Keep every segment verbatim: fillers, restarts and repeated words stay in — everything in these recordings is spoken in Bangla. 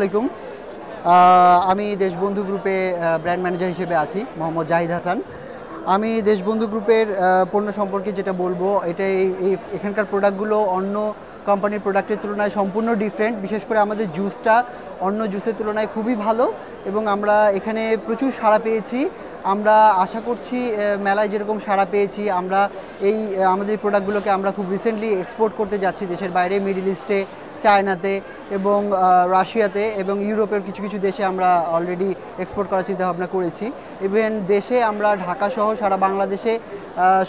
आमी देशबंधु ग्रुपे ब्रैंड मैनेजर हिसेबे आछि मोहम्मद जाहिद हासान। आमी देशबंधु ग्रुपेर पण्य सम्पर्के जेटा बोलबो एटाई एखानकार प्रोडक्टगुलो अन्य कोम्पानिर प्रोडक्टेर तुलनाय सम्पूर्ण डिफरेंट। विशेष करे आमादेर जूसटा अन्य जूसेर तुलनाय खूबई भालो एबं आमरा एखाने प्रचुर साड़ा पेयेछि। आमरा आशा करछि मेलाय जेरकम साड़ा पेयेछि आमरा एई आमादेर प्रोडक्टगुलोके आमरा खूब रिसेंटलि एक्सपोर्ट करते जाচ্ছি देशेर बाइरे, मिडिल इस्टे, चायनाते एबं राशियाते एबं यूरोपेर किछु किछु देशे आमरा अलरेडी एक्सपोर्ट करार चिंता भावना करेछि। इभेन देशे आमरा ढाका सह सारा बांग्लादेशे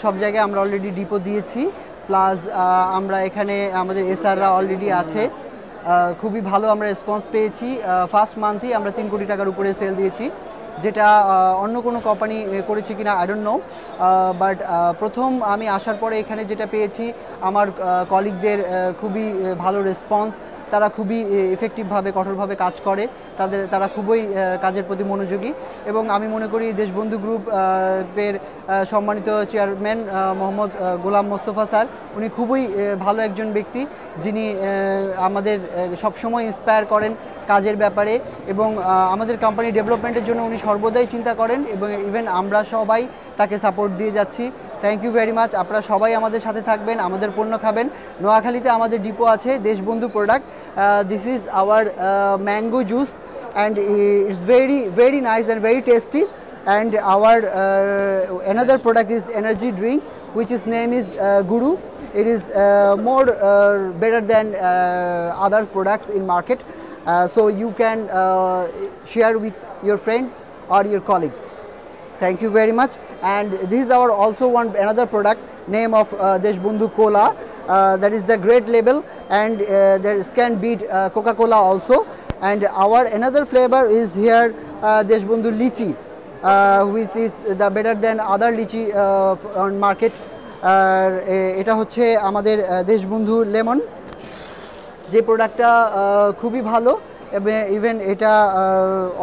सब जायगाय आमरा अलरेडी डिपो दिएछि। प्लस आमरा एखाने आमादेर एसआररा अलरेडी आछे, खूबई भालो आमरा रेसपन्स पेयेछि। फार्स्ट मान्थेई आमरा तीन कोटी टाकार उपरे सेल दिएछि जेटा अन्य कोनो कोम्पानी करेছে কিনা आई डोंट नो, बाट प्रथम आमी आसार परे एखाने जेटा पेयेছি आमार कलिगदेर खूबই ভালো রেসপন্স। তারা খুবই এফেক্টিভভাবে কঠোরভাবে কাজ করে, তাদের তারা খুবই কাজের প্রতি মনোযোগী এবং আমি মনে করি দেশবন্ধু গ্রুপের সম্মানিত চেয়ারম্যান মোহাম্মদ গোলাম মোস্তফা স্যার উনি খুবই ভালো একজন ব্যক্তি যিনি আমাদের সবসময় ইন্সপায়ার করেন কাজের ব্যাপারে এবং আমাদের কোম্পানি ডেভেলপমেন্টের জন্য উনি সর্বদাই চিন্তা করেন এবং ইভেন আমরা সবাই তাকে সাপোর্ট দিয়ে যাচ্ছি। Thank you very much. আপনারা সবাই আমাদের সাথে থাকবেন, আমাদের পণ্য খাবেন। নোয়াখালীতে আমাদের ডিপো আছে Deshbandhu product. This is our mango juice, and it's very nice and very tasty. And our another product is energy drink, which is name is Guru. It is more better than other products in market, so you can share with your friend or your colleague. Thank you very much. And these are also another product name of Deshbandhu Cola, that is the great label, and there can beat Coca-Cola also. And our another flavor is here uh, Deshbandhu Lychee, uh, which is the better than other lychee uh, on market. Eta hocche amader Deshbandhu Lemon, je product ta khubi bhalo। Even एटा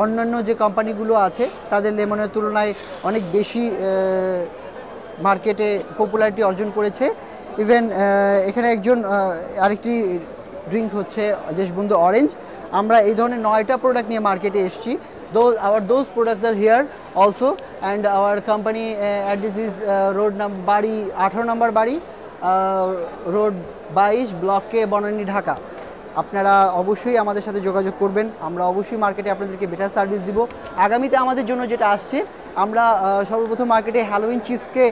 अन्यान्य जो कोम्पानीगुलो आछे तादेर लेमनेर तुलनाय अनेक बेशी मार्केटे पपुलारिटी अर्जन करेছে। इवेन एखाने एकजन आरेकटी ड्रिंक হচ্ছে देशबंधु ऑरेंज। আমরা এই ধরনের নয়টা প্রোডাক্ট নিয়ে মার্কেটে এসেছি। those our those products are here also, and our company uh, address is uh, road number bari eighteen number bari uh, road twenty-two block K Banani Dhaka। আপনারা অবশ্যই আমাদের সাথে যোগাযোগ করবেন, আমরা অবশ্যই মার্কেটে আপনাদেরকে বেটার সার্ভিস দিব। আগামীতে আমাদের জন্য যেটা আসছে আমরা সর্বপ্রথম মার্কেটে হ্যালোউইন চিপসকে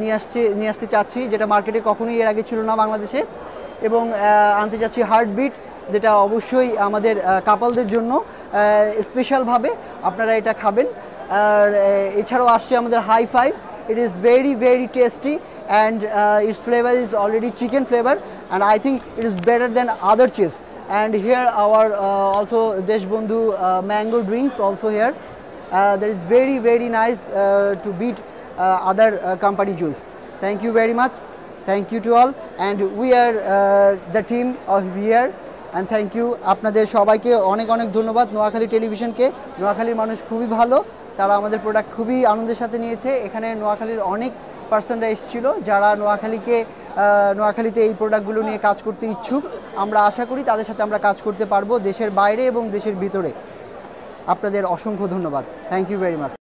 নিয়ে আসছি নিয়ে আসতে চাচ্ছি যেটা মার্কেটে কখনোই এর আগে ছিল না বাংলাদেশে, এবং আনতে চাচ্ছি হার্টবিট যেটা অবশ্যই আমাদের কাপলদের জন্য স্পেশালভাবে আপনারা এটা খাবেন। আর এছাড়াও আসছে আমাদের high five. it is very very tasty and uh, its flavor is already chicken flavor, and I think it is better than other chips. and here our uh, also Deshbandhu uh, mango drinks also here, uh, that is very very nice uh, to beat uh, other uh, company juice. thank you very much, thank you to all, and we are uh, the team of here, and thank you apnader shobaike onek onek dhonnobad। Noakhali television ke, Noakhali manush khubi bhalo, তারা আমাদের প্রোডাক্ট খুবই আনন্দের সাথে নিয়েছে। এখানে নোয়াখালীর অনেক পার্সনরা এসেছিল যারা নোয়াখালীকে নোয়াখালীতে এই প্রোডাক্টগুলো নিয়ে কাজ করতে ইচ্ছুক। আমরা আশা করি তাদের সাথে আমরা কাজ করতে পারবো দেশের বাইরে এবং দেশের ভিতরে। আপনাদের অসংখ্য ধন্যবাদ। Thank you very much.